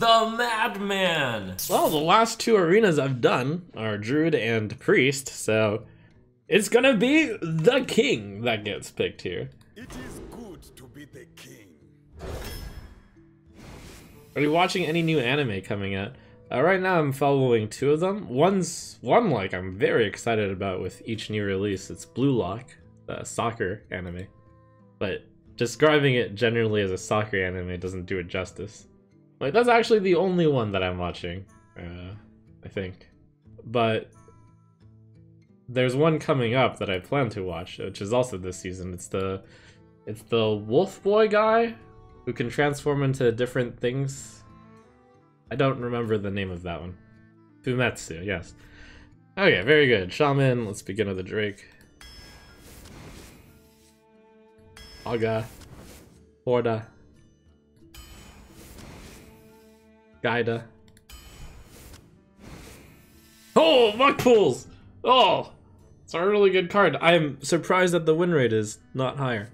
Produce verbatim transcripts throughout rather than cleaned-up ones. the Madman! Well, the last two arenas I've done are Druid and Priest, so it's gonna be the King that gets picked here. It is good to be the King. Are you watching any new anime coming out? Uh, right now I'm following two of them. One's one like I'm very excited about with each new release. It's Blue Lock, the soccer anime. But describing it generally as a soccer anime doesn't do it justice. Like, that's actually the only one that I'm watching, uh, I think. But there's one coming up that I plan to watch, which is also this season. It's the it's the wolf boy guy who can transform into different things. I don't remember the name of that one. Fumetsu, yes. Okay, very good. Shaman, let's begin with the Drake. Aga. Horda. Gaida. Oh, muck pools! Oh! It's a really good card. I'm surprised that the win rate is not higher.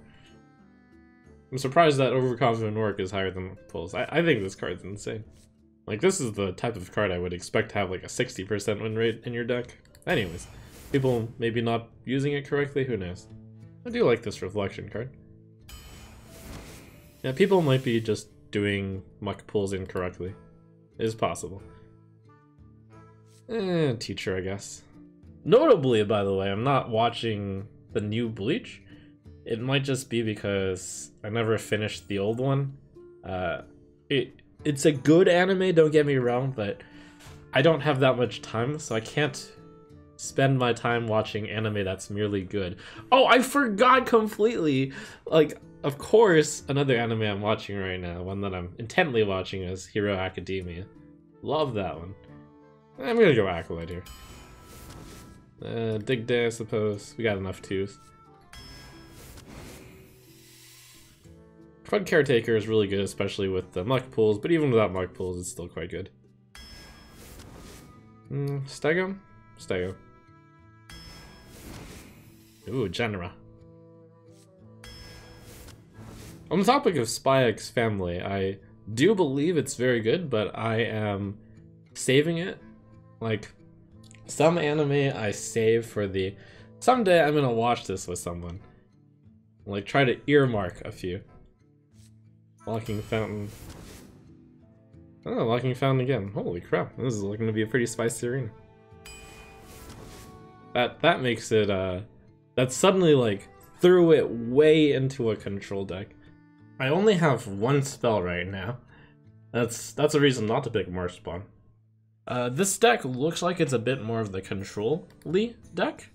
I'm surprised that overconfident work is higher than pulls. I, I think this card's insane. Like, this is the type of card I would expect to have like a sixty percent win rate in your deck. Anyways, people maybe not using it correctly, who knows. I do like this reflection card. Yeah, people might be just doing muck pulls incorrectly. It is possible. Eh, teacher, I guess. Notably, by the way, I'm not watching the new Bleach. It might just be because I never finished the old one. Uh, it it's a good anime, don't get me wrong, but I don't have that much time, so I can't spend my time watching anime that's merely good. Oh, I forgot completely! Like, of course, another anime I'm watching right now, one that I'm intently watching, is Hero Academia. Love that one. I'm gonna go Acolyte here. Uh, Dig Day, I suppose. We got enough twos. Crud Caretaker is really good, especially with the muck pools, but even without muck pools, it's still quite good. Mm, Stego? Stego. Ooh, Genera. On the topic of Spy X Family, I do believe it's very good, but I am saving it. Like, some anime I save for the someday I'm gonna watch this with someone. Like, try to earmark a few. Locking Fountain. Oh, Locking Fountain again. Holy crap, this is looking to be a pretty spicy arena. That, that makes it, uh... that suddenly, like, threw it way into a control deck. I only have one spell right now. That's, that's a reason not to pick Marchpawn. Uh, this deck looks like it's a bit more of the control-y deck.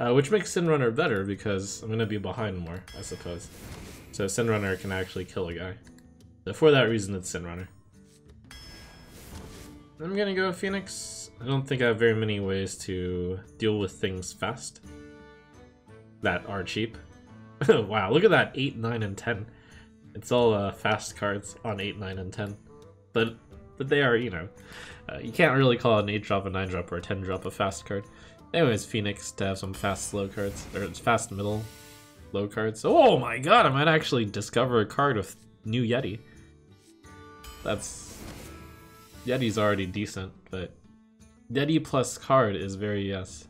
Uh, which makes Sinrunner better because I'm gonna be behind more, I suppose. So Sinrunner can actually kill a guy. So for that reason, it's Sinrunner. I'm gonna go Phoenix. I don't think I have very many ways to deal with things fast that are cheap. Wow, look at that, eight, nine, and ten. It's all uh, fast cards on eight, nine, and ten. But, but they are, you know, uh, you can't really call an eight drop, a nine drop, or a ten drop a fast card. Anyways, Phoenix to have some fast slow cards, or fast middle. Low cards. Oh my god, I might actually discover a card with new Yeti. That's... Yeti's already decent, but... Yeti plus card is very yes.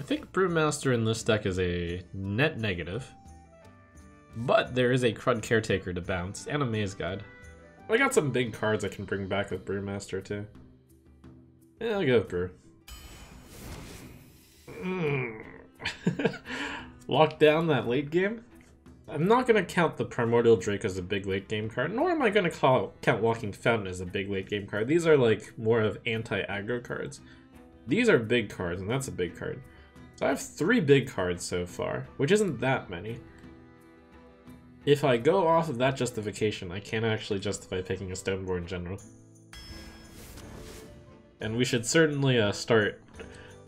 I think Brewmaster in this deck is a net negative. But there is a Crud Caretaker to bounce, and a Maze Guide. I got some big cards I can bring back with Brewmaster too. Yeah, I'll go with Brew. Mmm. Lock down that late game? I'm not going to count the Primordial Drake as a big late game card, nor am I going to call count Walking Fountain as a big late game card. These are like more of anti-aggro cards. These are big cards, and that's a big card. So I have three big cards so far, which isn't that many. If I go off of that justification, I can't actually justify picking a Stoneborn General. And we should certainly uh, start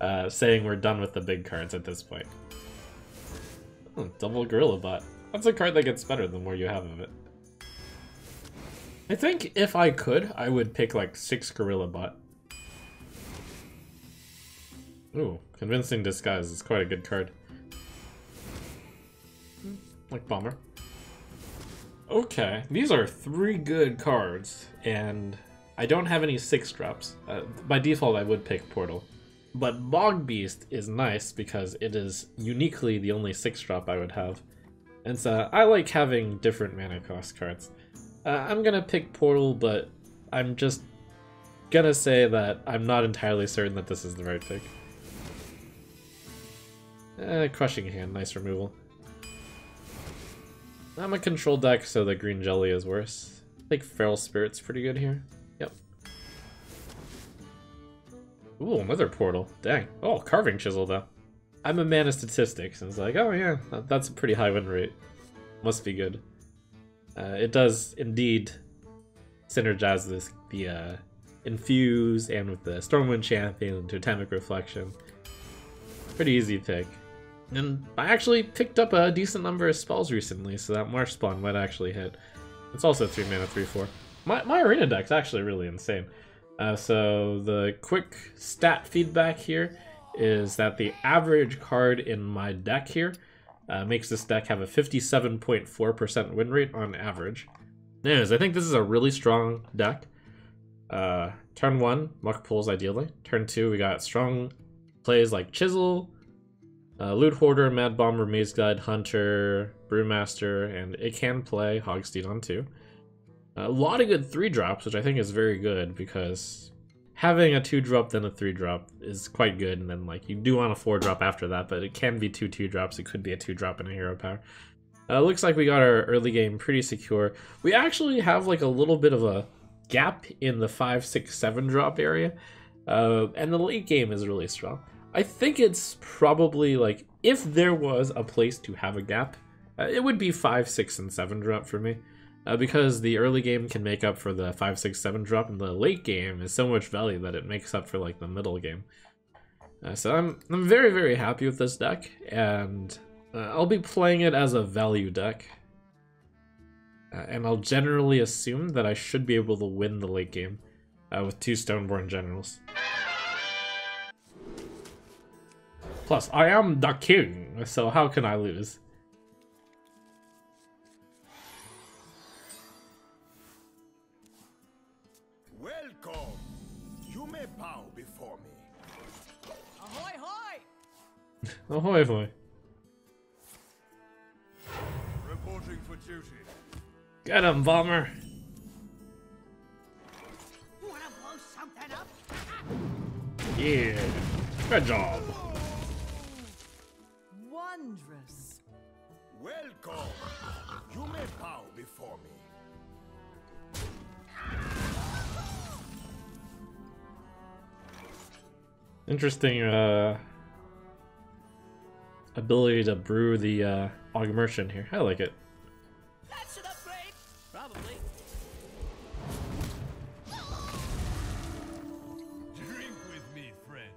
Uh, saying we're done with the big cards at this point. Oh, double Gorilla Bot. That's a card that gets better the more you have of it. I think if I could, I would pick like six Gorilla Bot. Ooh, Convincing Disguise is quite a good card. Like Bomber. Okay, these are three good cards, and I don't have any six drops. Uh, by default, I would pick Portal. But Bog Beast is nice because it is uniquely the only six drop I would have. And so I like having different mana cost cards. Uh, I'm gonna pick Portal, but I'm just gonna say that I'm not entirely certain that this is the right pick. Eh, Crushing Hand, nice removal. I'm a control deck, so the green jelly is worse. I think Feral Spirit's pretty good here. Yep. Ooh, another Portal. Dang. Oh, Carving Chisel, though. I'm a man of statistics, and it's like, oh yeah, that's a pretty high win rate. Must be good. Uh, it does, indeed, synergize this, the uh, Infuse and with the Stormwind Champion, Totemic Reflection. Pretty easy pick. And I actually picked up a decent number of spells recently, so that Marsh Spawn might actually hit. It's also three mana, three four. My, my arena deck's actually really insane. Uh, so the quick stat feedback here is that the average card in my deck here uh, makes this deck have a fifty-seven point four percent win rate on average. Anyways, I think this is a really strong deck. Uh, turn one, Muck Pulls ideally. Turn two, we got strong plays like Chisel, Uh, Loot Hoarder, Mad Bomber, Maze Guide, Hunter, Brewmaster, and it can play Hogsteed on two. A lot of good three drops, which I think is very good, because having a two drop then a three drop is quite good, and then like you do want a four drop after that, but it can be two two drops, it could be a two drop and a hero power. Uh, looks like we got our early game pretty secure. We actually have like a little bit of a gap in the five, six, seven drop area, uh, and the late game is really strong. I think it's probably, like, if there was a place to have a gap, uh, it would be five, six, and seven drop for me. Uh, because the early game can make up for the five, six, seven drop, and the late game is so much value that it makes up for, like, the middle game. Uh, so I'm, I'm very, very happy with this deck, and uh, I'll be playing it as a value deck. Uh, and I'll generally assume that I should be able to win the late game uh, with two Stoneborn Generals. Plus, I am the king, so how can I lose? Welcome. You may bow before me. Ahoy, hoy! Ahoy, hoy. Reporting for duty. Get him, bomber. You wanna blow something up? Yeah. Good job. Wondrous. Welcome. You may bow before me. Interesting uh, ability to brew the uh, augmentation here. I like it. That's an upgrade, probably. Drink with me, friend.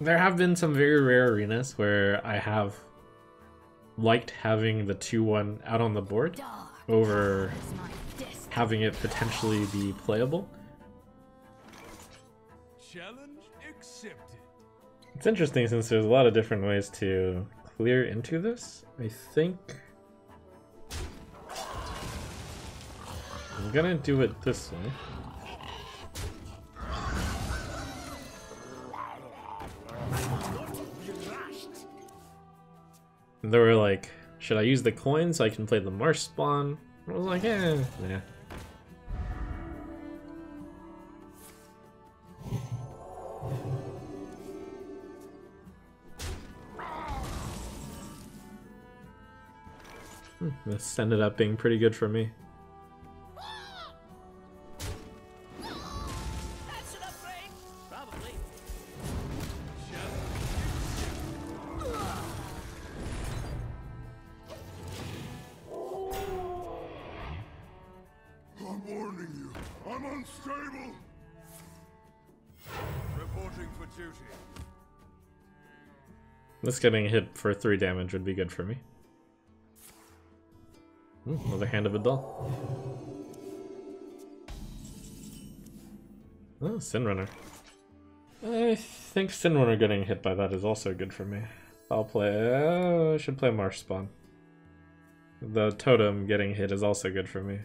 There have been some very rare arenas where I have liked having the two one out on the board over having it potentially be playable. Challenge accepted. It's interesting since there's a lot of different ways to clear into this. I think I'm gonna do it this way. And they were like, should I use the coin so I can play the Marsh Spawn? I was like, eh, yeah. Hmm, this ended up being pretty good for me. This getting hit for three damage would be good for me. Ooh, another Hand of a Doll. Oh, Sin Runner. I think Sinwinner getting hit by that is also good for me. I'll play... Uh, I should play Marsh Spawn. The totem getting hit is also good for me.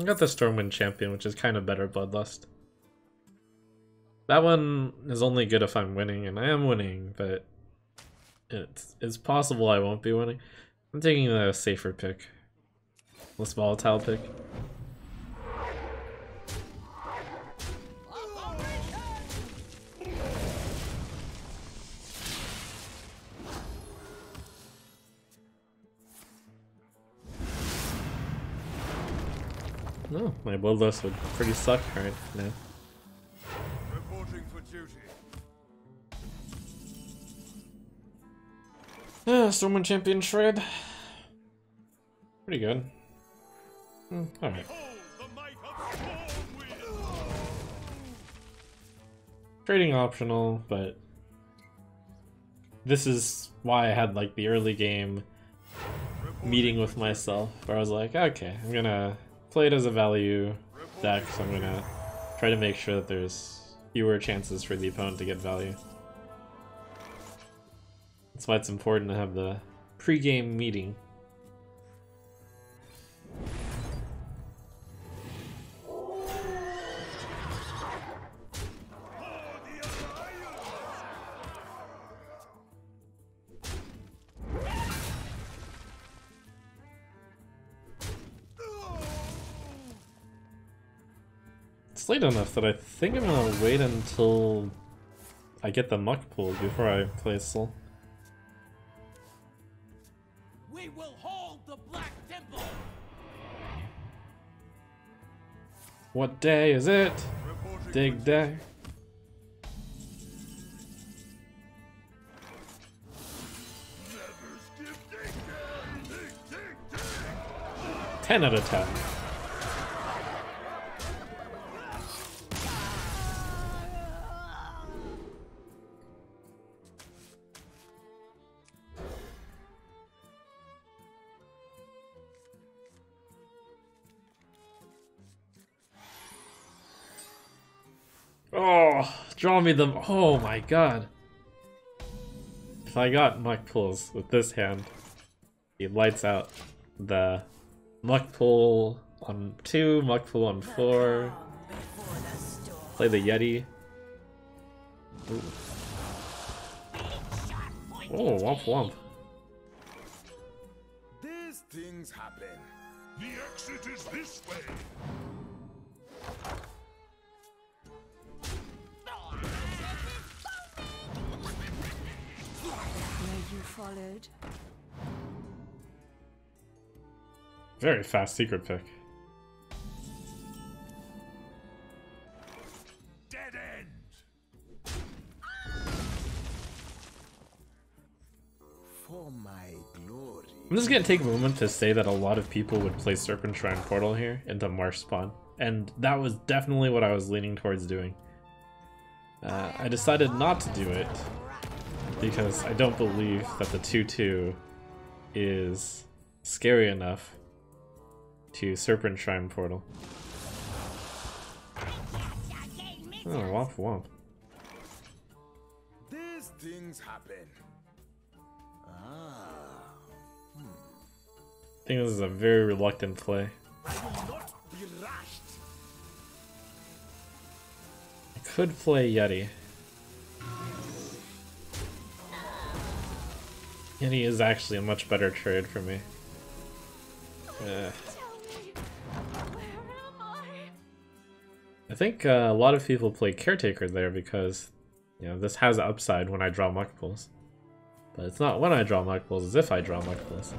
I got the Stormwind Champion, which is kind of better Bloodlust. That one is only good if I'm winning, and I am winning, but it's, it's possible I won't be winning. I'm taking the safer pick. Less volatile pick. No, oh, my Bloodlust would pretty suck right now. Reporting for duty. Ah, Stormwind Champion trade. Pretty good. Mm, Alright. Trading optional, but this is why I had like the early game meeting with myself, where I was like, okay, I'm gonna play it as a value deck, so I'm gonna try to make sure that there's fewer chances for the opponent to get value. That's why it's important to have the pre-game meeting. It's late enough that I think I'm gonna wait until I get the muck pool before I play Sol. We will hold the Black Temple. What day is it? Reporting Dig day. Ten out of ten. Draw me them. Oh my god. If I got muck pulls with this hand, he lights out the muck pull on two, muck pull on four. Play the Yeti. Ooh. Oh, womp womp. These things happen. The exit is this way. Followed. Very fast secret pick. Dead end. For my glory. I'm just gonna take a moment to say that a lot of people would play Serpent Shrine Portal here into Marsh Spawn, and that was definitely what I was leaning towards doing. Uh, I decided not to do it, because I don't believe that the two two is scary enough to Serpent Shrine Portal. Oh, womp womp. These things happen. Ah. Hmm. I think this is a very reluctant play. I will not be rushed. I could play Yeti. Yeti is actually a much better trade for me. Uh, I think uh, a lot of people play Caretaker there because, you know, this has upside when I draw muck pulls. But it's not when I draw muck pulls, it's if I draw muck pulls.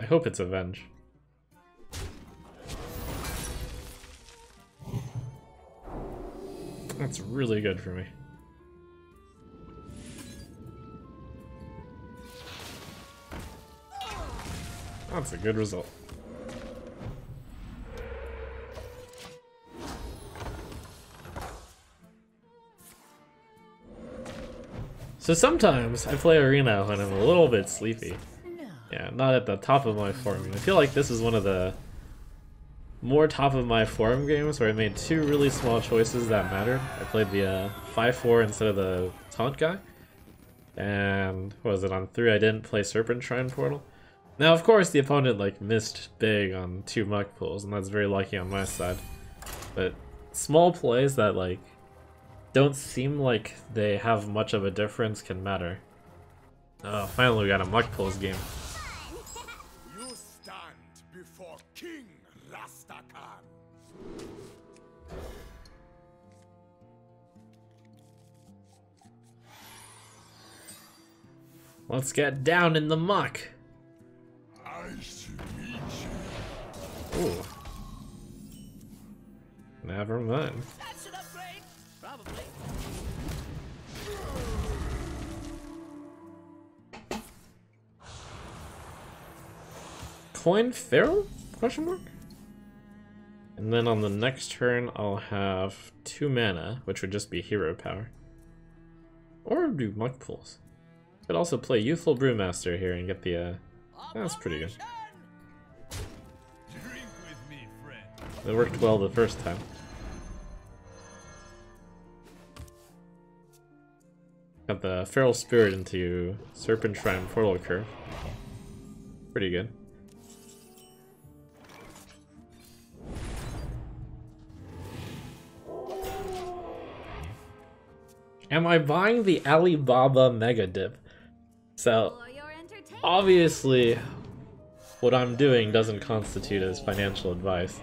I hope it's Avenge. That's really good for me. That's a good result. So sometimes I play Arena when I'm a little bit sleepy. Yeah, not at the top of my form. I feel like this is one of the more top of my form games where I made two really small choices that mattered. I played the uh, five four instead of the taunt guy. And what was it, on three I didn't play Serpent Shrine Portal. Now of course the opponent like missed big on two muck pulls, and that's very lucky on my side. But small plays that like don't seem like they have much of a difference can matter. Oh, finally we got a muck pulls game. You stand before King Rastakhan. Let's get down in the muck. Ooh. Never mind. Coin Feral? Question mark? And then on the next turn I'll have two mana, which would just be hero power. Or do muck pulls. Could also play Youthful Brewmaster here and get the uh that's pretty good. It worked well the first time. Got the Feral Spirit into Serpent Shrine Portal Curve. Pretty good. Am I buying the Alibaba Mega Dip? So obviously, what I'm doing doesn't constitute as financial advice.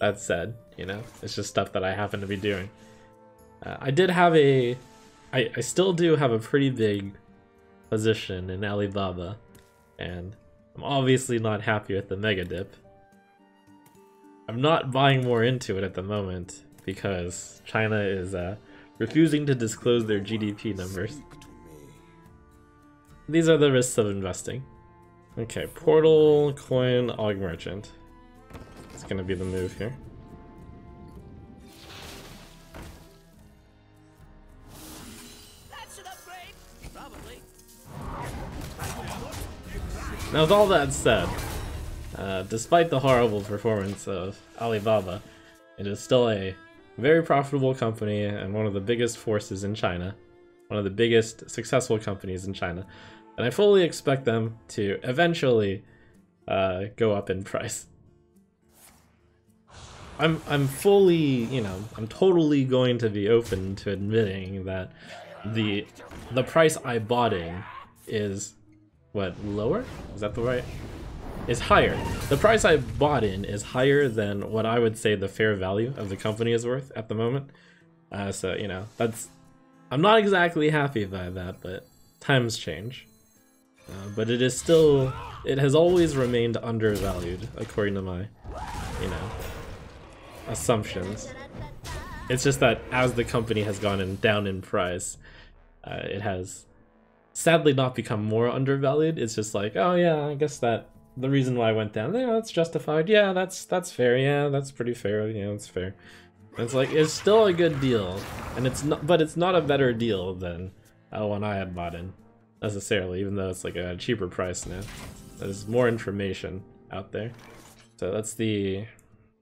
That said, you know, it's just stuff that I happen to be doing. Uh, I did have a... I, I still do have a pretty big position in Alibaba, and I'm obviously not happy with the mega dip. I'm not buying more into it at the moment, because China is uh, refusing to disclose their G D P numbers. These are the risks of investing. Okay, Portal, Coin, Og Merchant. It's gonna be the move here. Now, with all that said, uh, despite the horrible performance of Alibaba, it is still a very profitable company and one of the biggest forces in China. One of the biggest successful companies in China, and I fully expect them to eventually uh, go up in price. I'm I'm fully, you know, I'm totally going to be open to admitting that the the price I bought in is what lower? Is that the right? Is higher. The price I bought in is higher than what I would say the fair value of the company is worth at the moment. Uh, so you know that's. I'm not exactly happy by that, but times change. Uh, but it is still, it has always remained undervalued, according to my, you know, assumptions. It's just that as the company has gone in, down in price, uh, it has sadly not become more undervalued. It's just like, oh yeah, I guess that, the reason why I went down, yeah, that's justified, yeah, that's, that's fair, yeah, that's pretty fair, yeah, that's fair. It's like, it's still a good deal, and it's not, but it's not a better deal than uh, one I had bought in, necessarily, even though it's like a cheaper price now. There's more information out there. So that's the,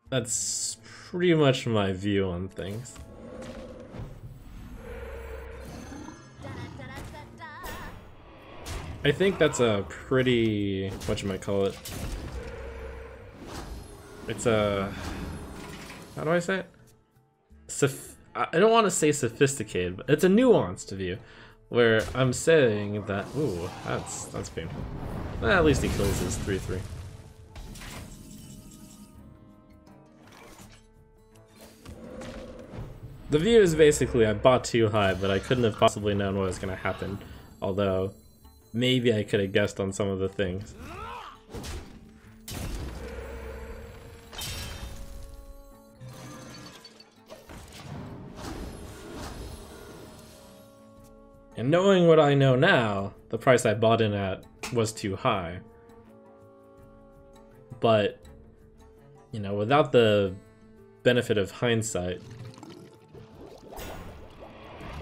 that's pretty much my view on things. I think that's a pretty, whatchamacallit, it's a, how do I say it? Sof I don't want to say sophisticated, but it's a nuanced view where I'm saying that. Ooh, that's that's painful. Well, at least he kills his three three. The view is basically I bought too high, but I couldn't have possibly known what was going to happen. Although, maybe I could have guessed on some of the things. And knowing what I know now, the price I bought in at was too high. But, you know, without the benefit of hindsight,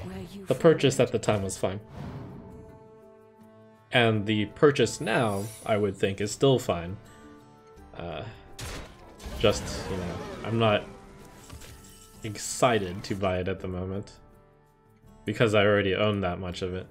where you The purchase at the time was fine. And the purchase now, I would think, is still fine. Uh, just, you know, I'm not excited to buy it at the moment, because I already own that much of it.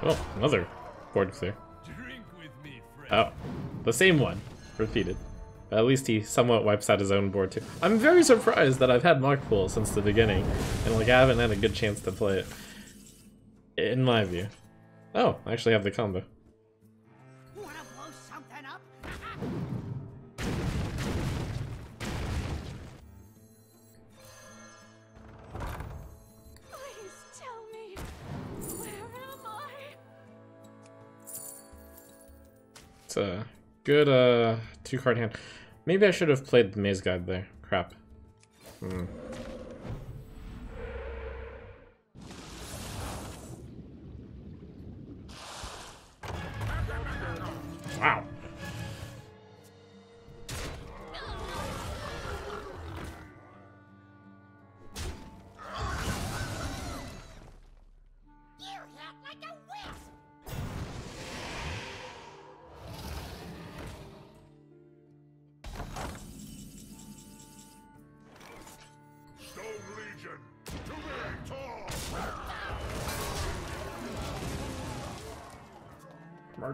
Oh, another board clear. Drink with me, friend. Oh, the same one, repeated. But at least he somewhat wipes out his own board too. I'm very surprised that I've had Markpool since the beginning, and like I haven't had a good chance to play it, in my view. Oh, I actually have the combo. Wanna blow something up? A good uh two card hand. Maybe I should have played the maze guide there. Crap. Hmm. Wow.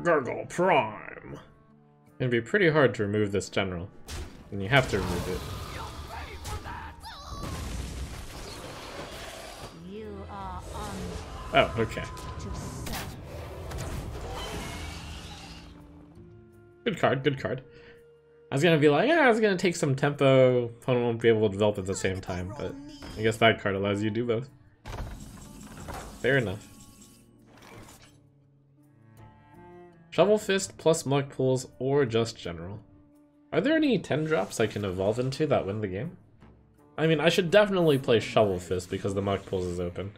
Gurgle Prime. It'd be pretty hard to remove this general, and you have to remove it. You are on oh, okay. Good card, good card. I was gonna be like, yeah, I was gonna take some tempo. Opponent won't be able to develop at the same time, but I guess that card allows you to do both. Fair enough. Shovel Fist plus Mugpools or just General. Are there any ten drops I can evolve into that win the game? I mean, I should definitely play Shovel Fist because the Mugpools is open.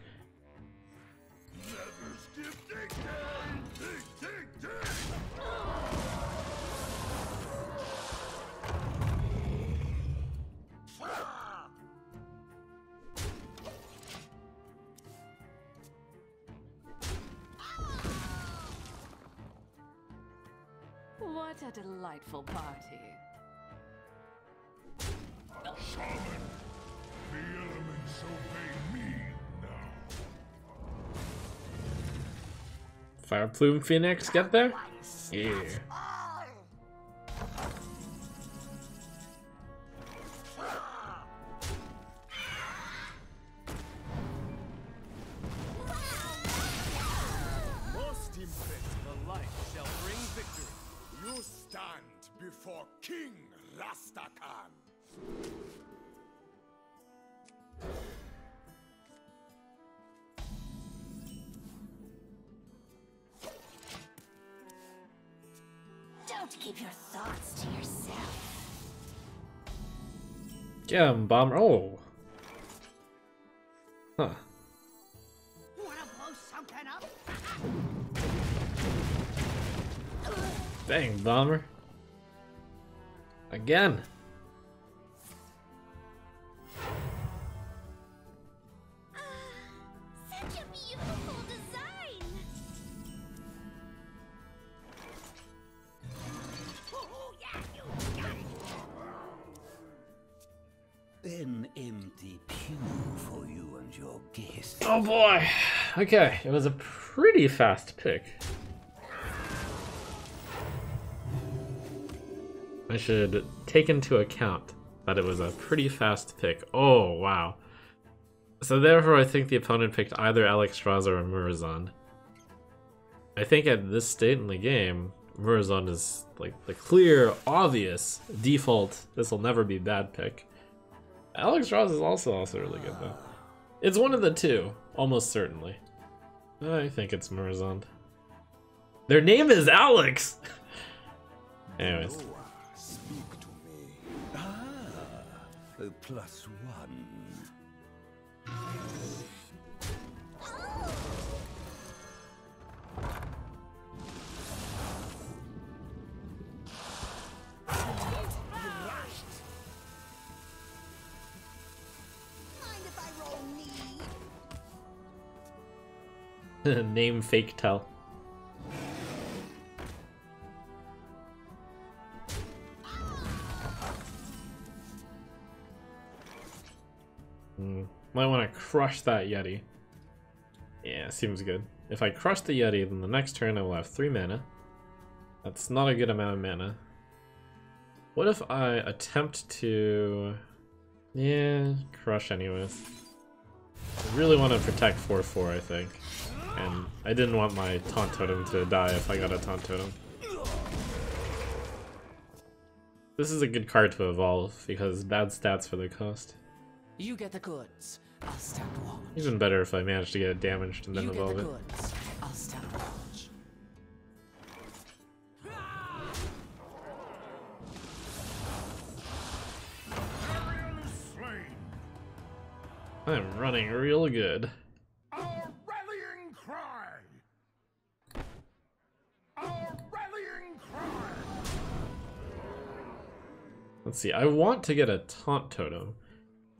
What a delightful party. Shaman, the elements obey me now. Fire Plume Phoenix, get there? Yeah. Before King Rastakhan. Don't keep your thoughts to yourself. Gem bomber. Oh. Huh. Wanna blow something up? Dang bomber. Again. Uh, such a beautiful design. Oh, yeah, you got it. An empty pew for you and your guests. Oh boy. Okay, it was a pretty fast pick. I should take into account that it was a pretty fast pick. Oh, wow. So therefore, I think the opponent picked either Alexstrasza or Murazan. I think at this state in the game, Murazan is like the clear, obvious default. This will never be bad pick. Alexstrasza is also, also really good, though. It's one of the two, almost certainly. I think it's Murazan. Their name is Alex. Anyways. Noah, speak to me. Ah, plus one. Name fake tell. Hmm. Might want to crush that Yeti. Yeah, seems good. If I crush the Yeti, then the next turn I will have three mana. That's not a good amount of mana. What if I attempt to... Yeah, crush anyways. I really want to protect four four, I think. And I didn't want my taunt totem to die if I got a taunt totem. This is a good card to evolve because bad stats for the cost. You get the goods. I'll stand watch. Even better if I manage to get it damaged and then you evolve get the it. Goods. I'll stand watch. I'm running real good. Let's see, I want to get a taunt totem,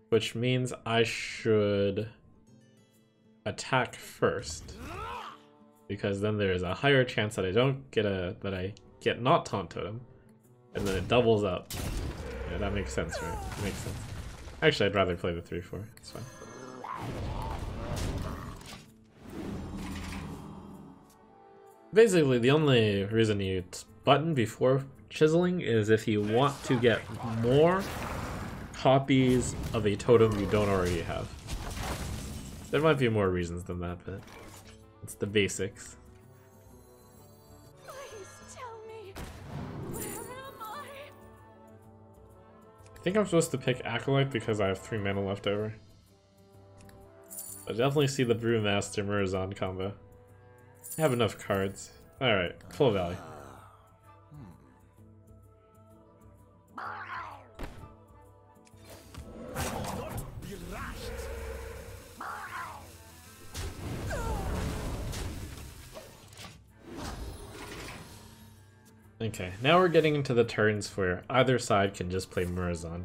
which means I should attack first. Because then there's a higher chance that I don't get a that I get not taunt totem. And then it doubles up. Yeah, that makes sense, right? It makes sense. Actually I'd rather play the three four. It's fine. Basically the only reason you button before chiseling is if you want to get more copies of a totem you don't already have. There might be more reasons than that, but it's the basics. Please tell me, where am I? I think I'm supposed to pick Acolyte because I have three mana left over. I definitely see the Brewmaster Murazan combo. I have enough cards. Alright, full value. Okay, now we're getting into the turns where either side can just play Murazan.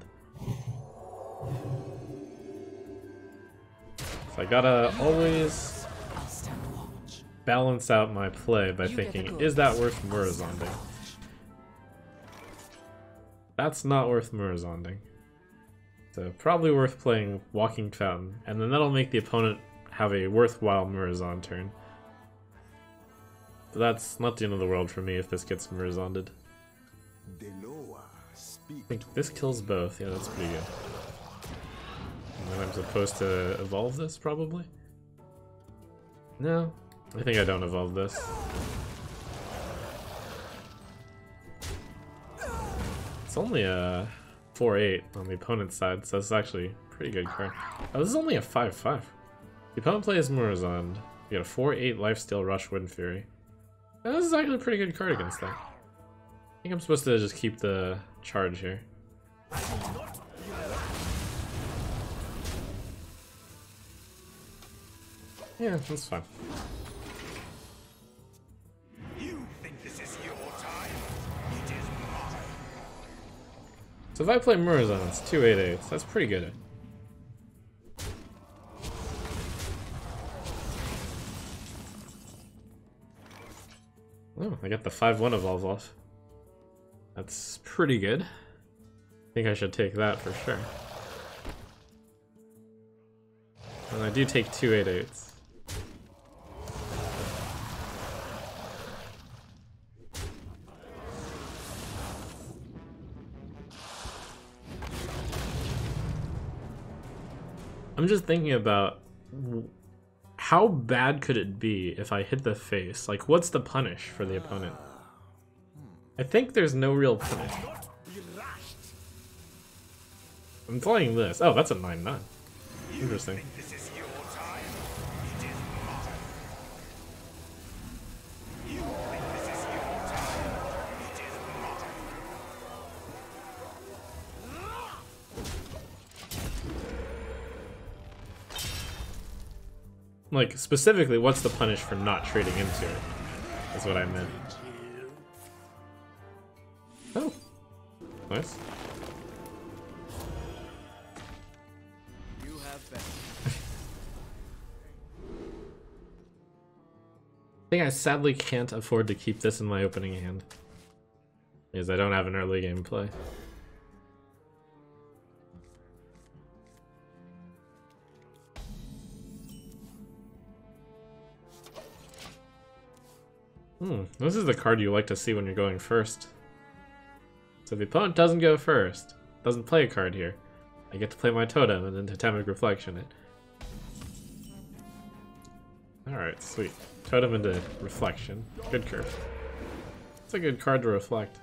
So I gotta always balance out my play by thinking, is that worth Murazanding? That's not worth Murazanding. So probably worth playing Walking Fountain, and then that'll make the opponent have a worthwhile Murazan turn. But that's not the end of the world for me if this gets Murazanded. I think this kills both. Yeah, that's pretty good. And then I'm supposed to evolve this, probably? No, I think I don't evolve this. It's only a four eight on the opponent's side, so it's actually a pretty good card. Oh, this is only a five five. The opponent plays Murazan. You get a four eight Lifesteal Rush Wind Fury. This is actually a pretty good card against that. I think I'm supposed to just keep the charge here. Yeah, that's fine. You think this is your time? It is mine. So if I play Murazan, it's two eight eights. That's pretty good. Oh, I got the five one evolve off. That's pretty good. I think I should take that for sure. And I do take two eight eights. I'm just thinking about how bad could it be if I hit the face? Like, what's the punish for the opponent? I think there's no real punish. I'm playing this. Oh, that's a nine nine. Interesting. Like, specifically, what's the punish for not trading into it? That's what I meant. Oh. Nice. You have that. I think I sadly can't afford to keep this in my opening hand. Because I don't have an early game play. Hmm, this is the card you like to see when you're going first. So the opponent doesn't go first, doesn't play a card here, I get to play my totem and then totemic reflection it. Alright, sweet. Totem into reflection. Good curve. It's a good card to reflect.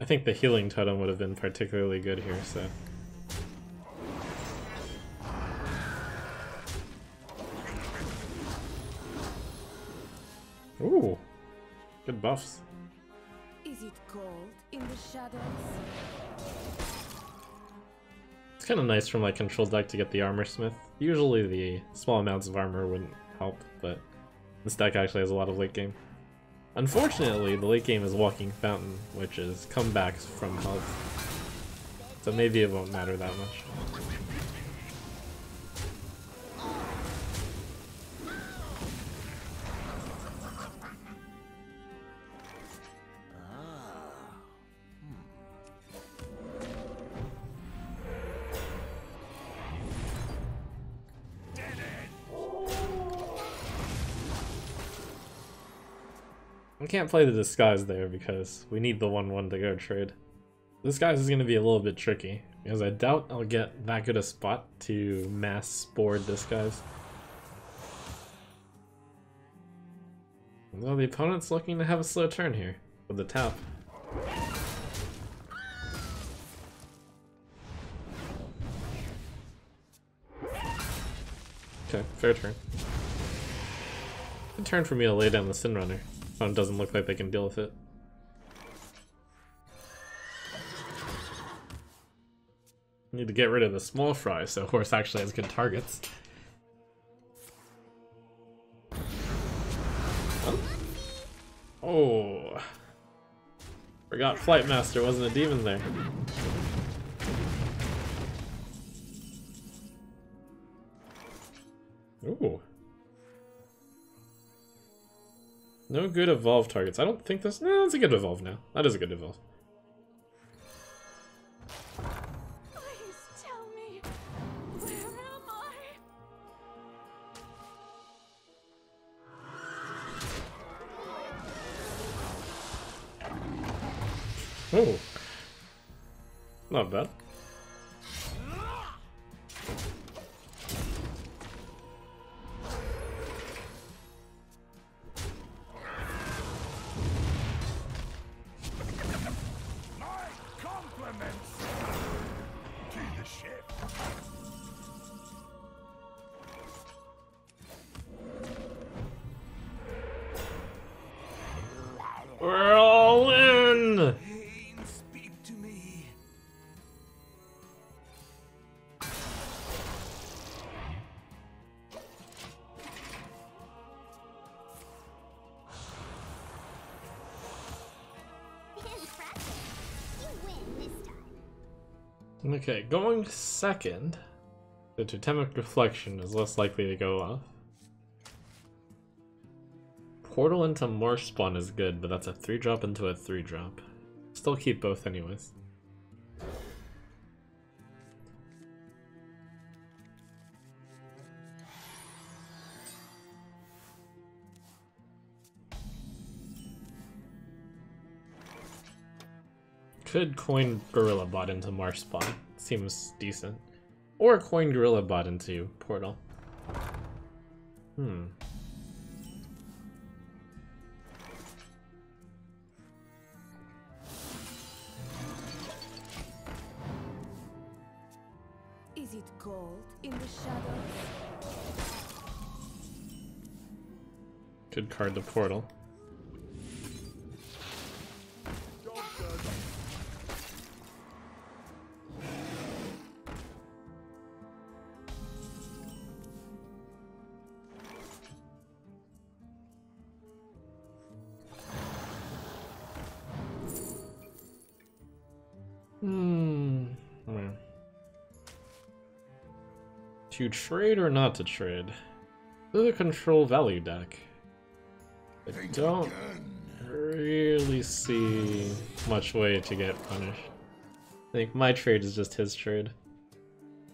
I think the healing totem would have been particularly good here, so. Ooh, good buffs. Is it cold in the shadows? It's kind of nice from my control deck to get the armor smith. Usually the small amounts of armor wouldn't help, but this deck actually has a lot of late game. Unfortunately, the late game is Walking Fountain, which is comebacks from health, so maybe it won't matter that much. I can't play the disguise there because we need the one one to go trade. Disguise is going to be a little bit tricky because I doubt I'll get that good a spot to mass spore disguise. Well, the opponent's looking to have a slow turn here with the tap. Okay, fair turn. Good turn for me to lay down the Sin Runner. It doesn't look like they can deal with it. Need to get rid of the small fry so horse actually has good targets. Oh, oh. Forgot Flightmaster wasn't a demon there. Ooh. No good evolve targets. I don't think this. No, it's a good evolve now. That is a good evolve. Please tell me. Where am I? Oh. Not bad. Okay, going second, the totemic reflection is less likely to go off. Portal into Marsh Spawn is good, but that's a three drop into a three drop. Still keep both anyways. Could coin Gorilla Bot into Marsh Spawn. Seems decent. Or coin Gorilla Bot into Portal. Hmm. Is it gold in the shadows? Good card to Portal. To trade or not to trade? The control value deck. I don't really see much way to get punished. I think my trade is just his trade.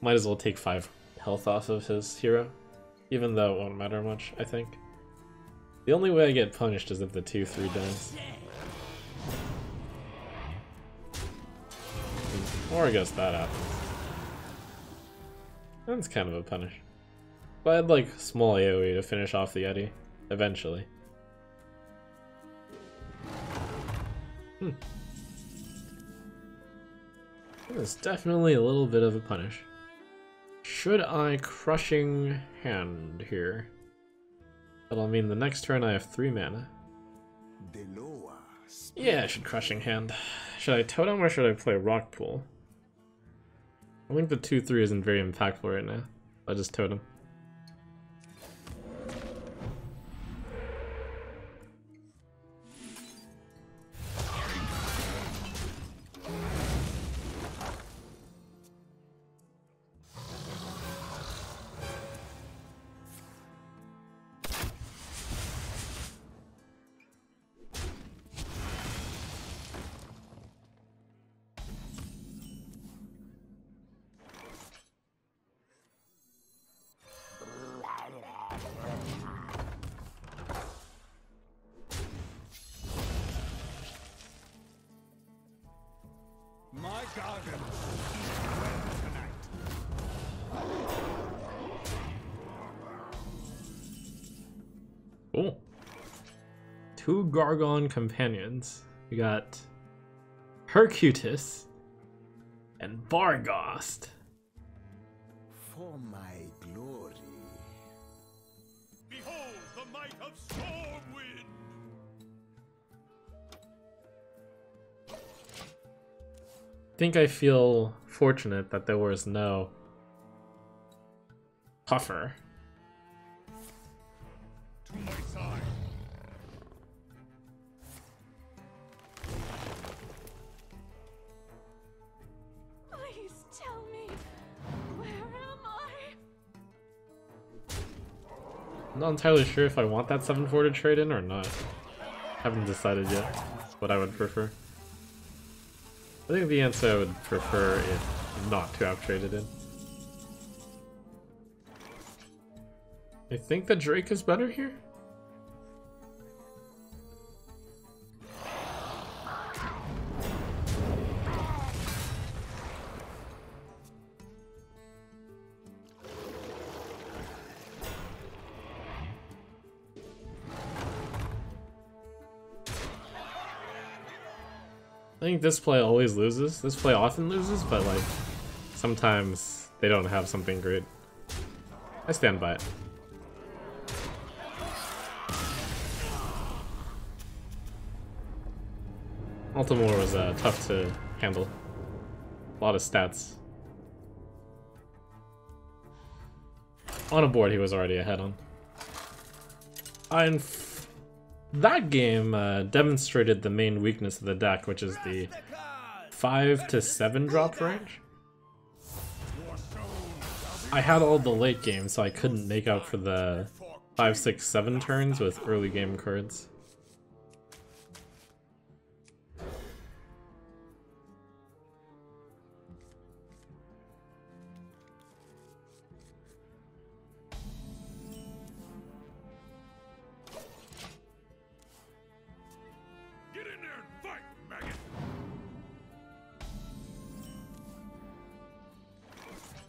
Might as well take five health off of his hero, even though it won't matter much, I think. The only way I get punished is if the two three dies. Or I guess that happens. That's kind of a punish. But I'd like small AoE to finish off the Eddie, eventually. Hmm. It's definitely a little bit of a punish. Should I Crushing Hand here? That'll mean the next turn I have three mana. Yeah, I should Crushing Hand. Should I Totem or should I play Rock Pool? I think the two three isn't very impactful right now. I just totem. Cool. Two Gargon companions. We got Hercutus and Barghost. For my glory. Behold the might of Stormwind. I think I feel fortunate that there was no Puffer. Not entirely sure if I want that seven four to trade in or not. Haven't decided yet what I would prefer. I think the answer I would prefer is not to have traded in. I think the Drake is better here? I think this play always loses. This play often loses, but like, sometimes they don't have something great. I stand by it. Altamore was uh, tough to handle. A lot of stats. On a board he was already ahead on. And that game uh, demonstrated the main weakness of the deck, which is the five to seven drop range. I had all the late game, so I couldn't make up for the five, six, seven turns with early game cards.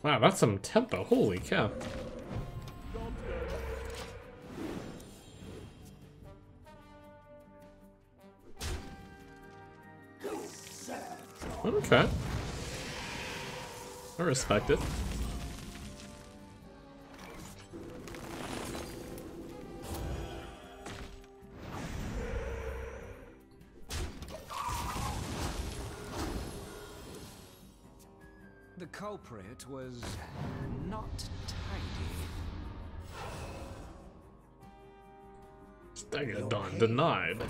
Wow, that's some tempo. Holy cow. Okay. I respect it. The culprit was not tidy. Stegodon denied.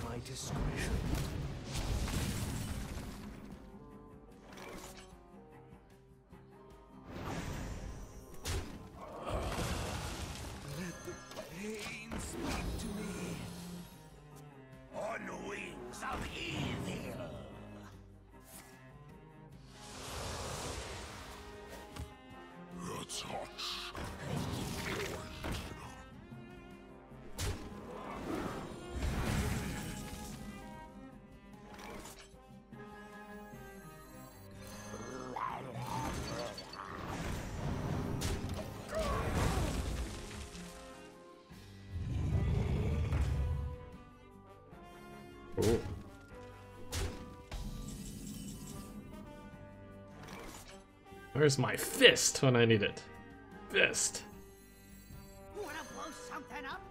Ooh. Where's my fist when I need it? Fist. Wanna blow something up?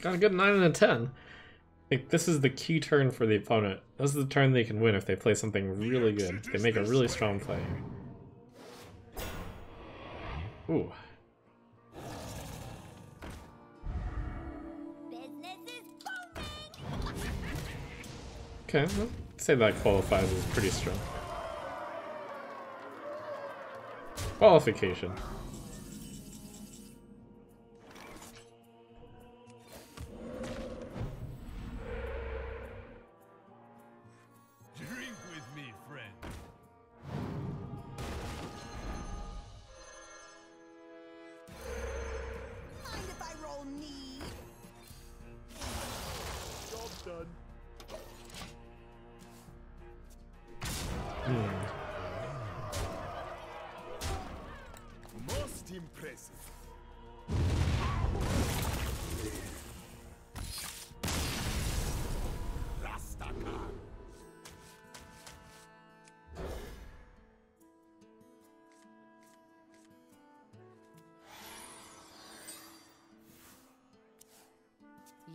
Got a good nine and a ten. Like, this is the key turn for the opponent. This is the turn they can win if they play something really good. They make a really strong play. Ooh. Okay, I'd say that qualifies as pretty strong. Qualification.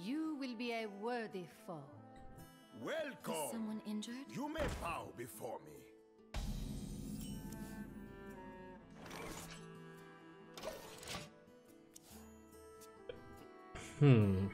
You will be a worthy foe. Welcome. Is someone injured? You may bow before me. Hmm.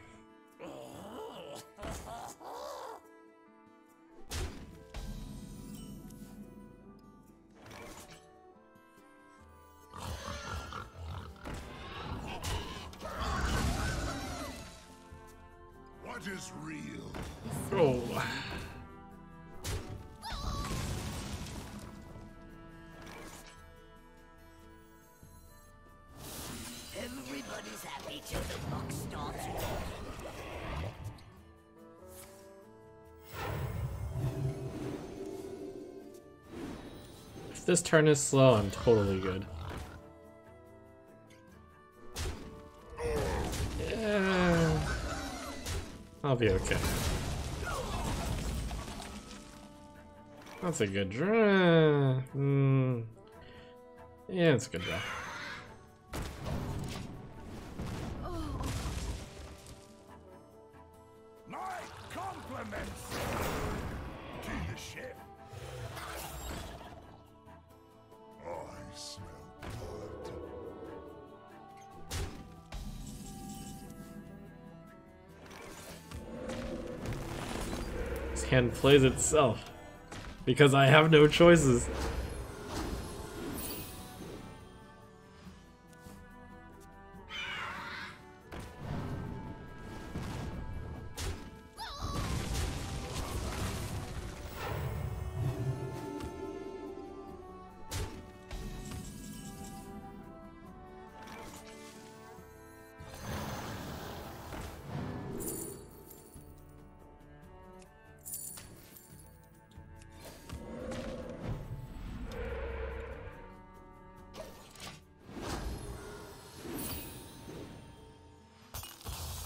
If this turn is slow, I'm totally good. Yeah. I'll be okay. That's a good draw. Mm. Yeah, it's a good draw. hand plays itself because I have no choices.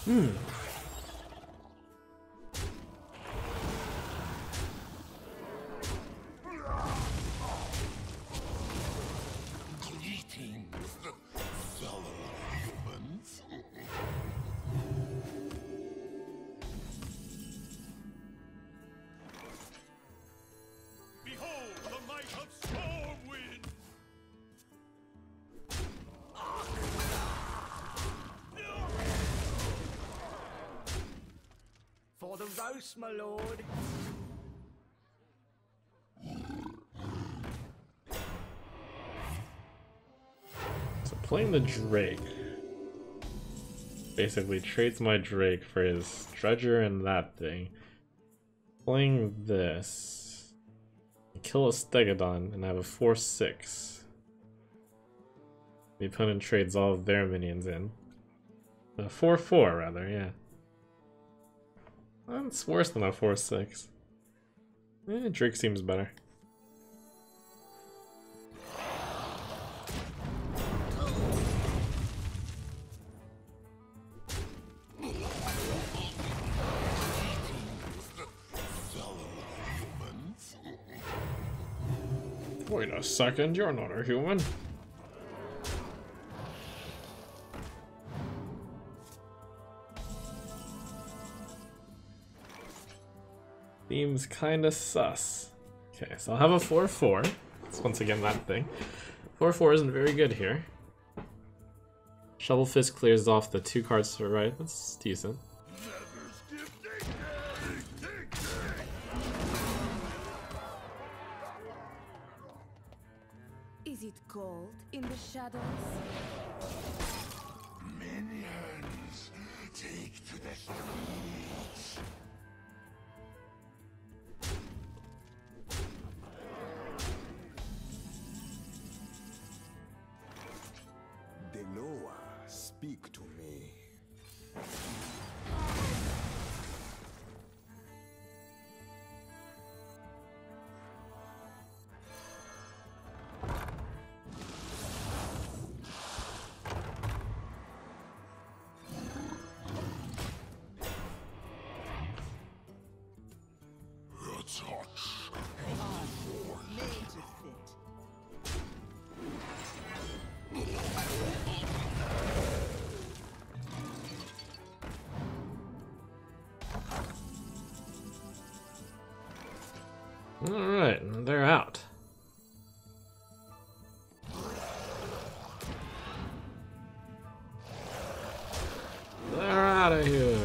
Hmm. Greetings, fellow humans. Behold the might of Stormwind. The roast, my lord. So playing the Drake basically trades my Drake for his Dredger and that thing. Playing this, I kill a Stegodon and I have a four six. The opponent trades all of their minions in. A four four rather, yeah. That's worse than a four six. Eh, Drake seems better. Wait a second, you're not a human. Seems kinda sus. Okay, so I'll have a four four. It's once again that thing. four four isn't very good here. Shovel Fist clears off the two cards to the right. That's decent. Is it cold in the shadows? Minions, take to the streets. Speak to me. Alright, they're out. They're out of here.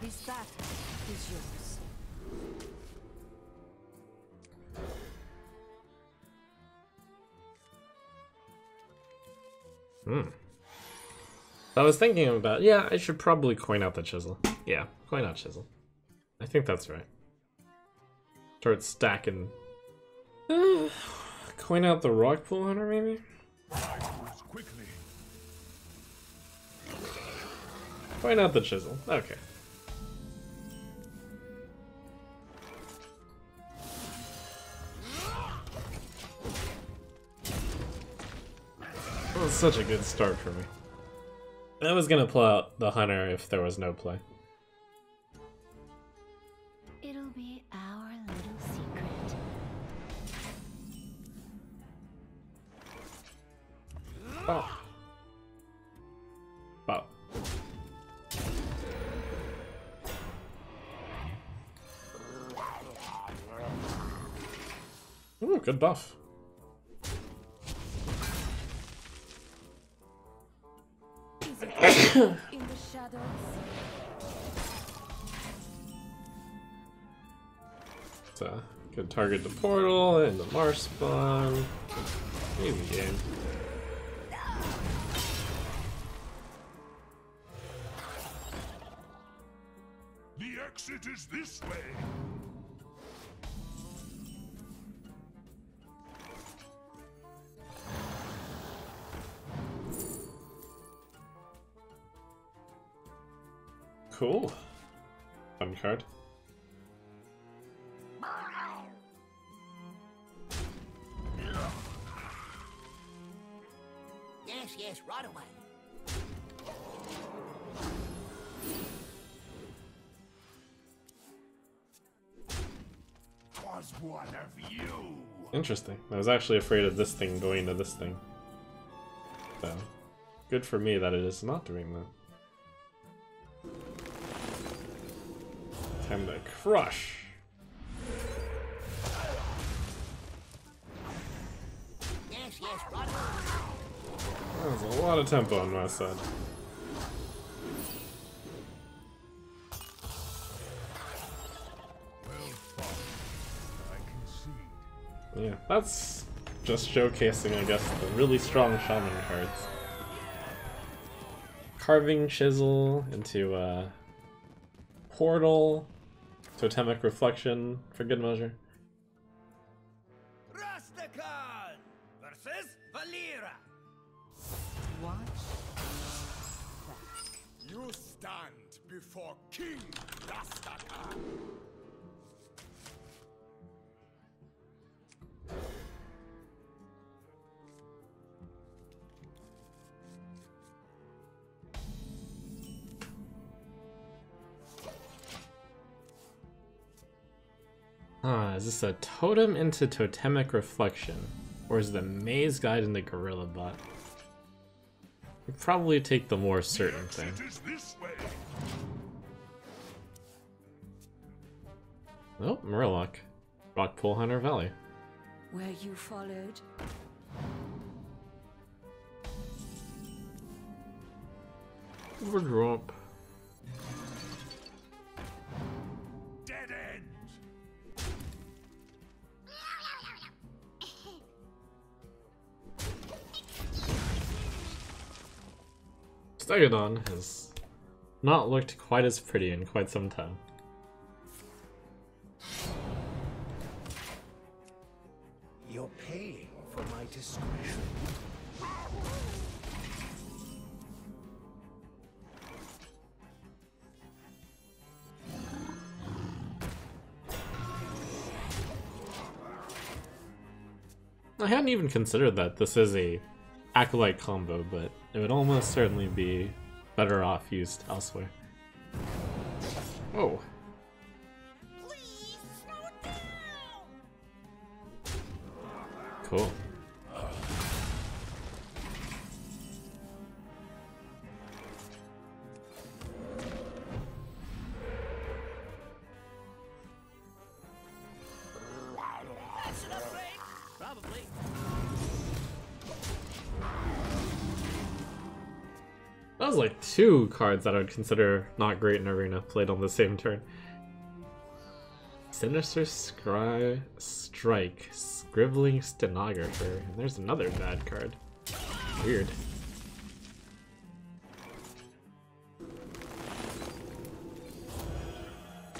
This battle is yours. Hmm. I was thinking about, yeah, I should probably coin out the chisel. Yeah, coin out chisel. I think that's right. Start stacking. Uh, coin out the rock pool hunter, maybe? Coin out the chisel. Okay. That was such a good start for me. I was gonna pull out the hunter if there was no play. It'll be our little secret. Oh. Wow. Ooh, good buff. visited in the shadows. So, could target the portal and the Mars spawn. Easy game. The exit is this way. Cool. Fun card. Yes, yes, right away. Was one of you. Interesting. I was actually afraid of this thing going to this thing. So, good for me that it is not doing that. Time to crush. Yes, yes, right. That was a lot of tempo on my side. Yeah, that's just showcasing, I guess, the really strong shaman cards. Carving Chisel into uh, Portal. Totemic Reflection, for good measure. Rastakhan versus Valera. Watch back. You stand before King Rastakhan. Ah, is this a totem into Totemic Reflection? Or is the Maze Guide into Gorilla Bot? We'd probably take the more certain thing. Oh, Murloc. Rockpool Hunter Valley. Where you followed? Overdrop. Stegodon has not looked quite as pretty in quite some time. You're paying for my discretion. I hadn't even considered that this is a Acolyte combo, but it would almost certainly be better off used elsewhere. Whoa. Please, slow down. Cool. That was like two cards that I would consider not great in Arena played on the same turn. Sinister Scry Strike, Scribbling Stenographer, and there's another bad card. Weird.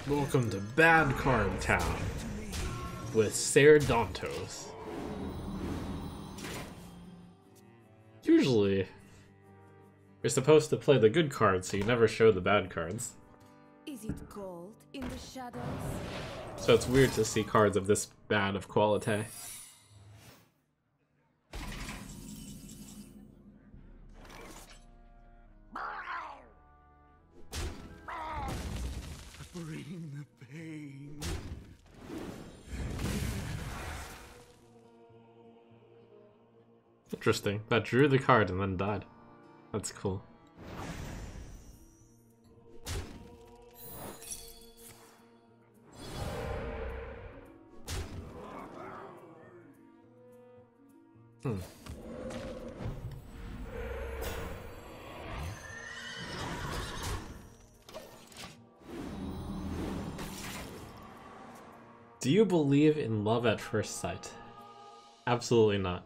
Welcome to Bad Card Town with Saerdontos. Usually you're supposed to play the good cards, so you never show the bad cards. Is it gold in the shadows? So it's weird to see cards of this bad of quality. Bring the pain. Interesting. That drew the card and then died. That's cool. Hmm. Do you believe in love at first sight? Absolutely not.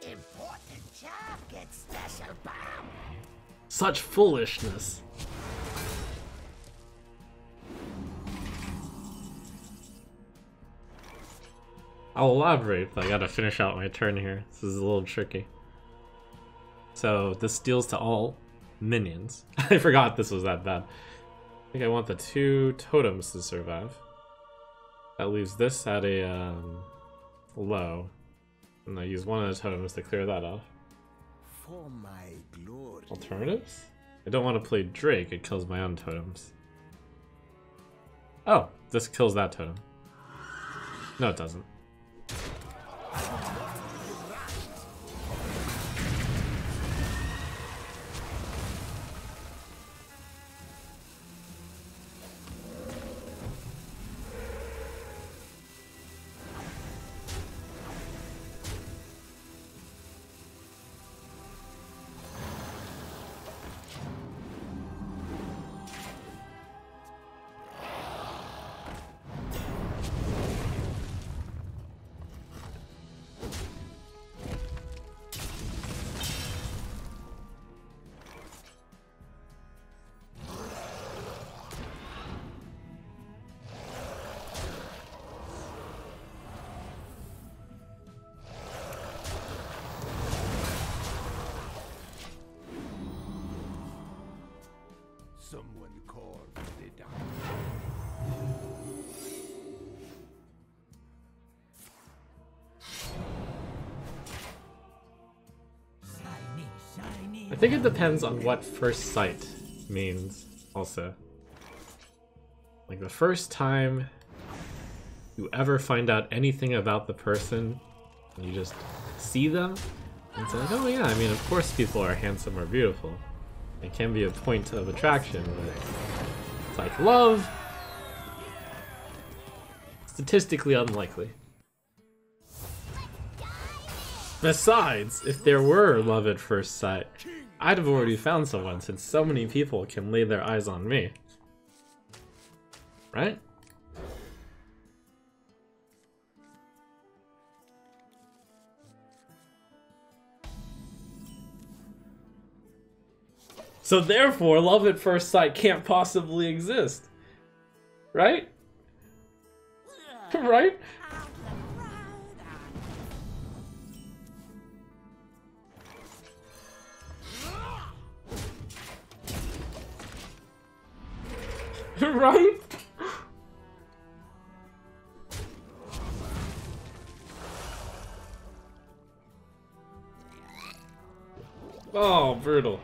Important job, get special bomb. Such foolishness. I'll elaborate, but I gotta finish out my turn here. This is a little tricky. So this deals to all minions. I forgot this was that bad. I think I want the two totems to survive. That leaves this at a um, low. And I use one of the totems to clear that off. For my glory. Alternatives? I don't want to play Drake, it kills my own totems. Oh, this kills that totem. No, it doesn't. Someone called the doctor. I think it depends on what first sight means also. Like the first time you ever find out anything about the person, you just see them and say, oh yeah, I mean of course people are handsome or beautiful. It can be a point of attraction, but it's like love. Statistically unlikely. Besides, if there were love at first sight, I'd have already found someone since so many people can lay their eyes on me. Right? So therefore, love at first sight can't possibly exist. Right? Right? Right? Oh, brutal.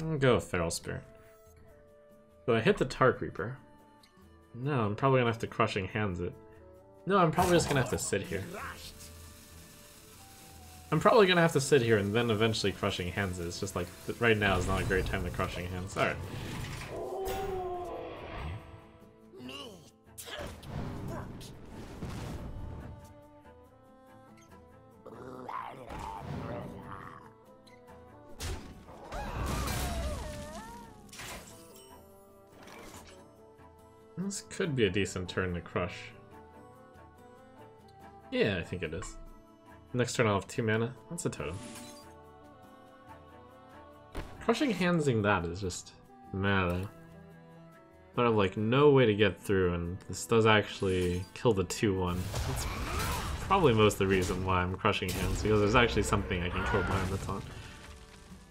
I'll go with Feral Spirit. So I hit the Tark Reaper. No, I'm probably gonna have to Crushing Hands it. No, I'm probably just gonna have to sit here. I'm probably gonna have to sit here and then eventually Crushing Hands it. It's just like, right now is not a great time to Crushing Hands. Alright. This could be a decent turn to crush. Yeah, I think it is. Next turn I'll have two mana. That's a totem. Crushing Handsing that is just mad. But I have like no way to get through, and this does actually kill the two one. That's probably most of the reason why I'm Crushing Hands, because there's actually something I can kill behind the taunt.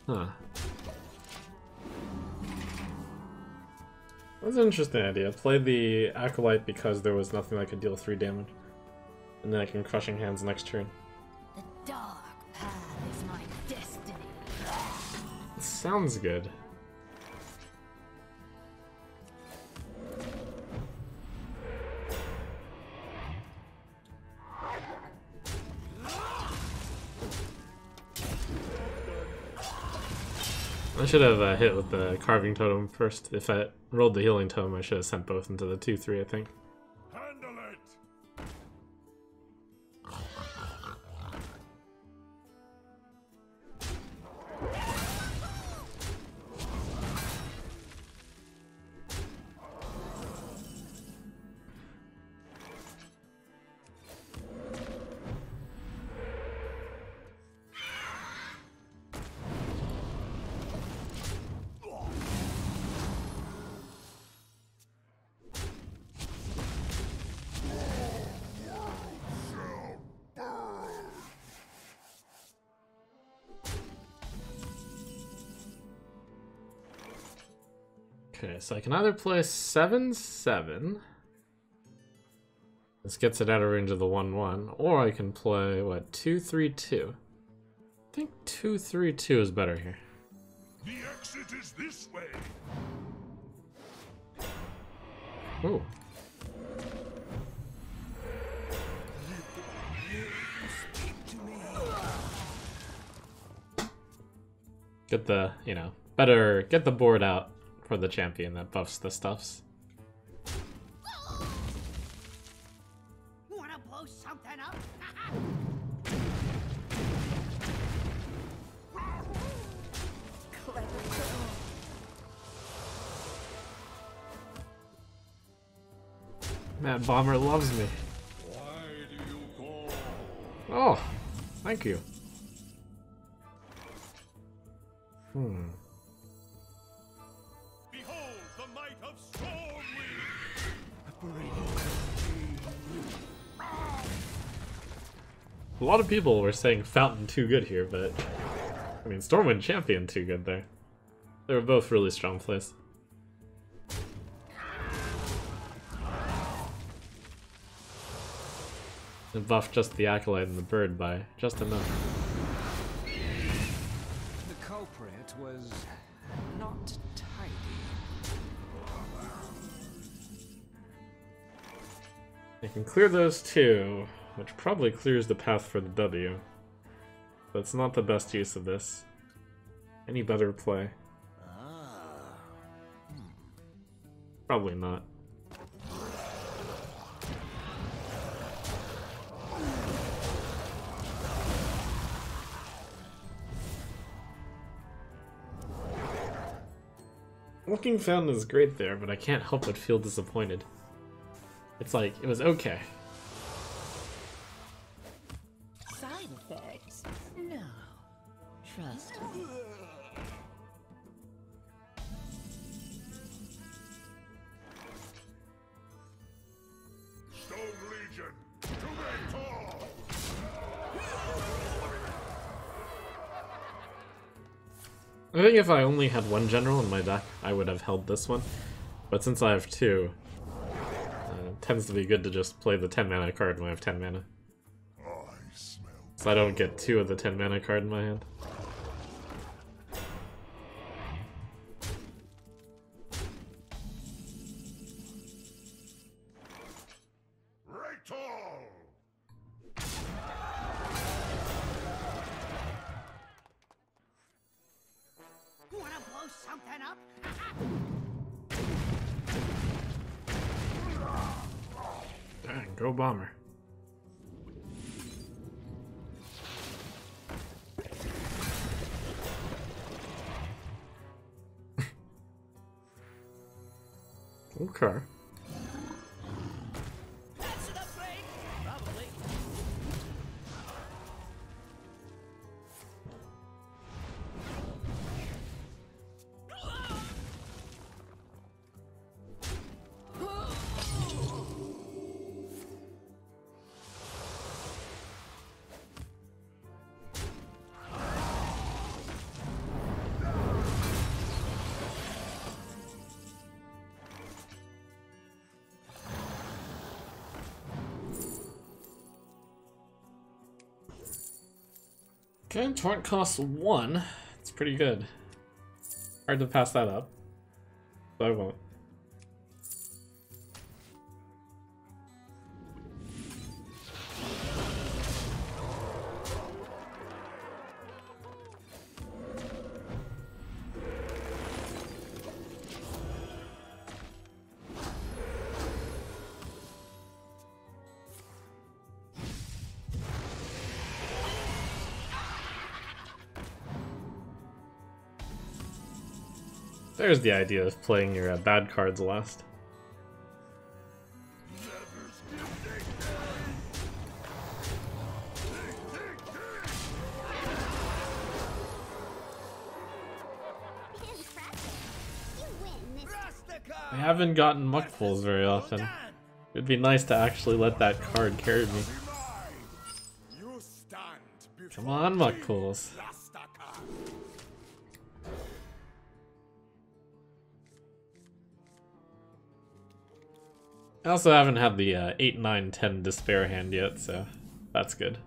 Huh. That's an interesting idea. Play the Acolyte because there was nothing that could deal three damage. And then I can Crushing Hands next turn. The dark path is my destiny. It sounds good. I should have uh, hit with the Carving Totem first. If I rolled the Healing Totem, I should have sent both into the two three, I think. Handle it. Okay, so I can either play seven seven. This gets it out of range of the one one, or I can play, what, two three two. I think two three two is better here. The exit is this way. Oh. Get the, you know, better get the board out for the champion that buffs the stuffs. Wanna blow something up? Matt Bomber loves me. Why do you call? Oh, thank you. Hmm. Behold the might of Stormwind. A lot of people were saying Fountain too good here, but I mean Stormwind Champion too good there. They were both really strong plays. And buff just the Acolyte and the Bird by just enough. Culprit was not tidy. I can clear those two, which probably clears the path for the W. That's not the best use of this. Any better play? Ah. Probably not. Looking Fountain is great there, but I can't help but feel disappointed. It's like, it was okay. Side effects? No. Trust me. Stone Legion, to battle! I think if I only had one general in my deck, I would have held this one. But since I have two, uh, it tends to be good to just play the ten mana card when I have ten mana. So I don't get two of the ten mana card in my hand. Okay. Okay, Torrent costs one. It's pretty good. Hard to pass that up. But I won't. There's the idea of playing your uh, bad cards last. I haven't gotten Muckfuls very often. It'd be nice to actually let that card carry me. Come on, Muckfuls. I also haven't had the uh, eight, nine, ten despair hand yet, so that's good.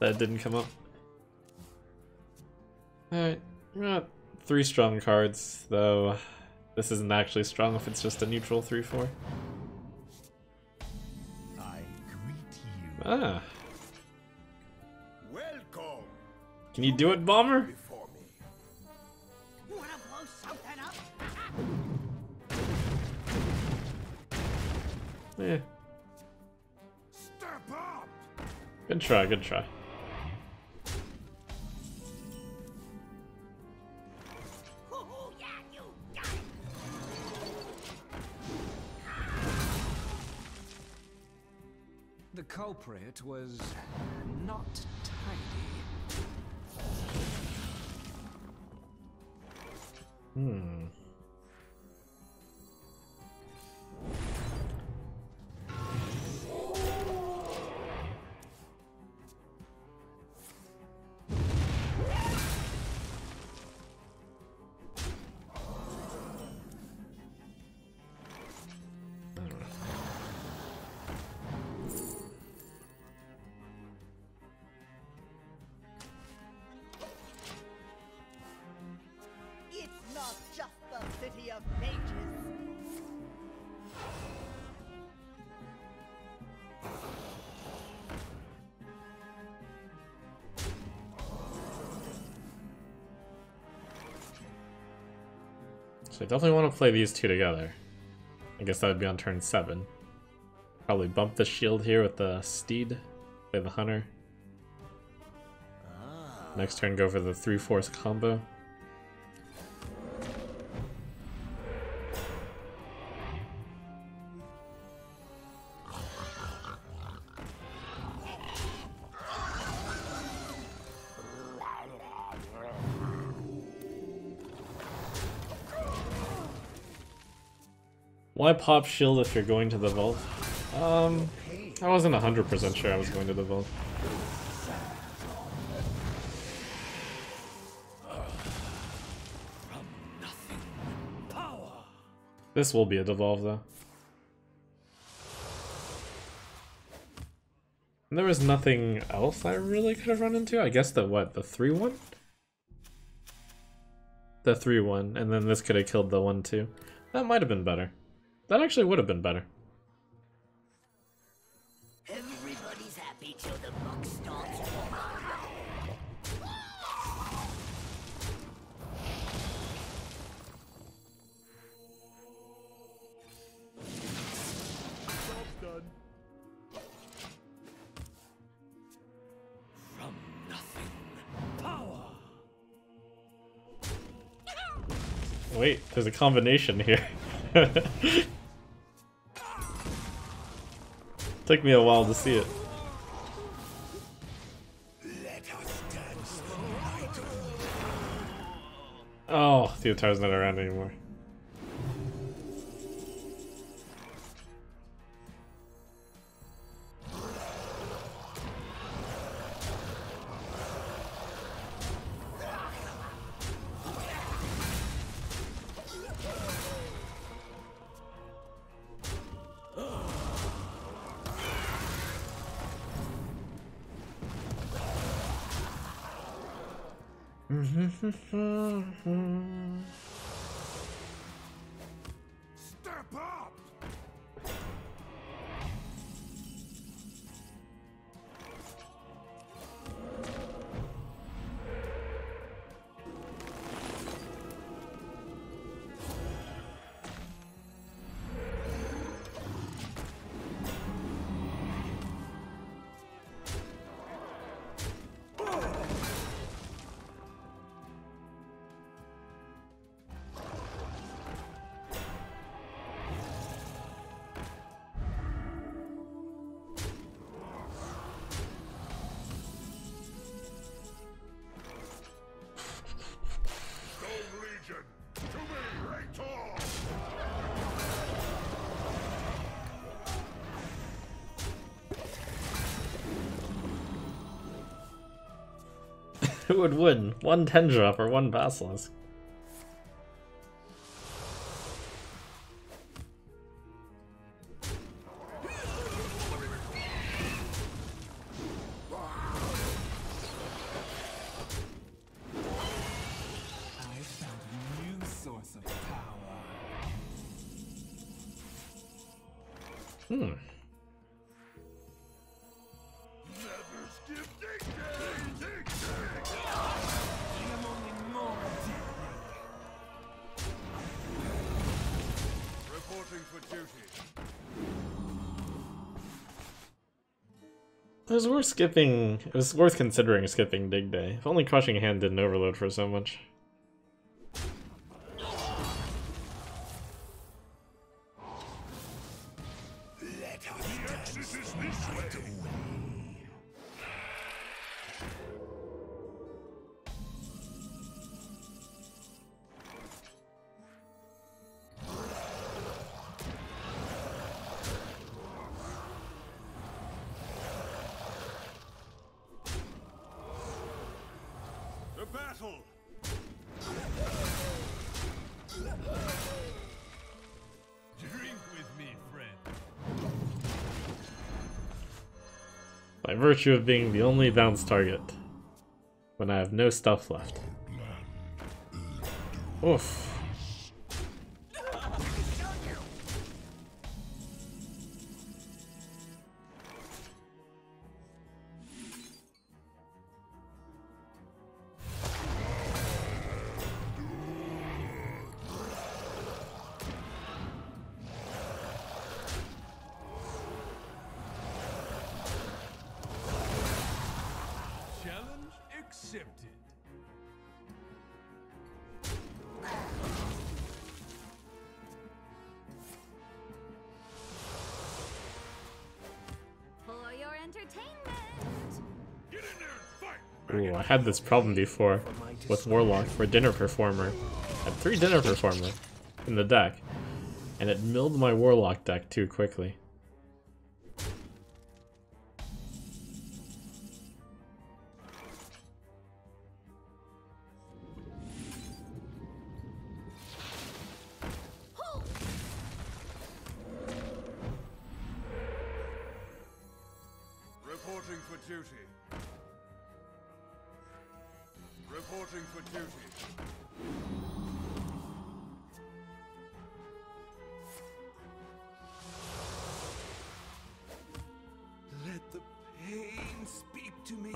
That didn't come up. Alright, uh, three strong cards, though this isn't actually strong if it's just a neutral three four. I greet you. Ah. Welcome. Can you do it, Bomber? Yeah. Step up. Good try, good try. Oh, yeah, you got it. The culprit was not tidy. Hmm. I definitely want to play these two together. I guess that would be on turn seven. Probably bump the shield here with the steed, play the hunter. Ah. Next turn go for the three force combo. Why pop shield if you're going to the vault? Um, I wasn't one hundred percent sure I was going to the vault. This will be a devolve though. And there was nothing else I really could have run into. I guess the what? The three one? The three one, and then this could have killed the one two. That might have been better. That actually would have been better. Everybody's happy till the buck stops tomorrow. Job's done. From nothing, power. Wait, there's a combination here. Took me a while to see it. Let us dance the night. Oh, Theotar's not around anymore. Step up. Who would win? One ten drop or one basilisk? Hmm. It was worth skipping. It was worth considering skipping Dig Day. If only Crushing Hand didn't overload for so much. By virtue of being the only bounce target when I have no stuff left. Oof. Ooh, I had this problem before with Warlock for Dinner Performer. I had three Dinner Performer in the deck, and it milled my Warlock deck too quickly.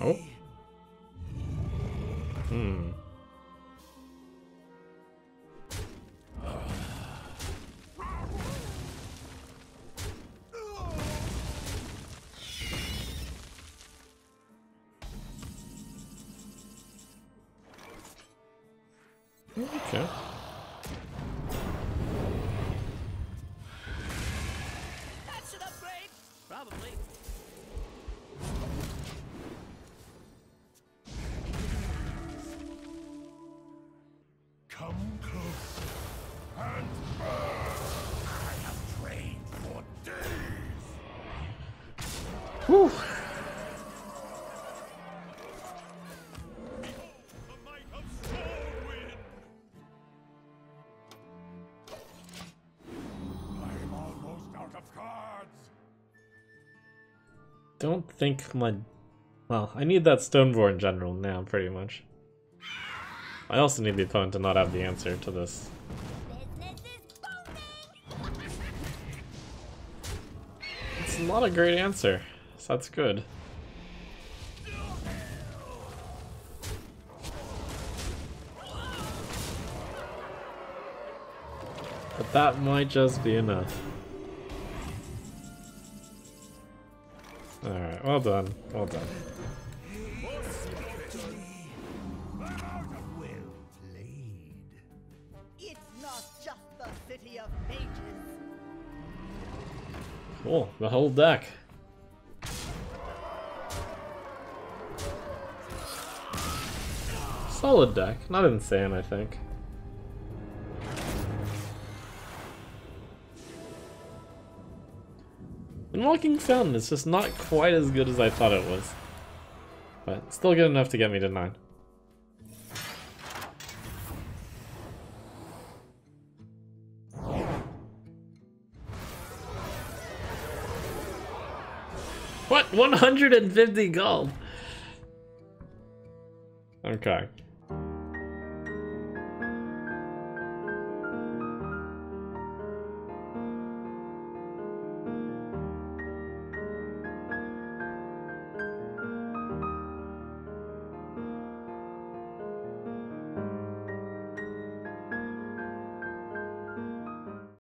Oh. Hmm. Okay. That should upgrade. Probably. Whew. I'm almost out of cards. Don't think my... Well, I need that Stoneborn General now, pretty much. I also need the opponent to not have the answer to this. It's not a great answer. So that's good. But that might just be enough. Alright, well done. Well done. It's not just the city of mages. Cool, the whole deck. Solid deck, not insane, I think. Unlocking Fountain is just not quite as good as I thought it was. But still good enough to get me to nine. What? one hundred fifty gold? Okay.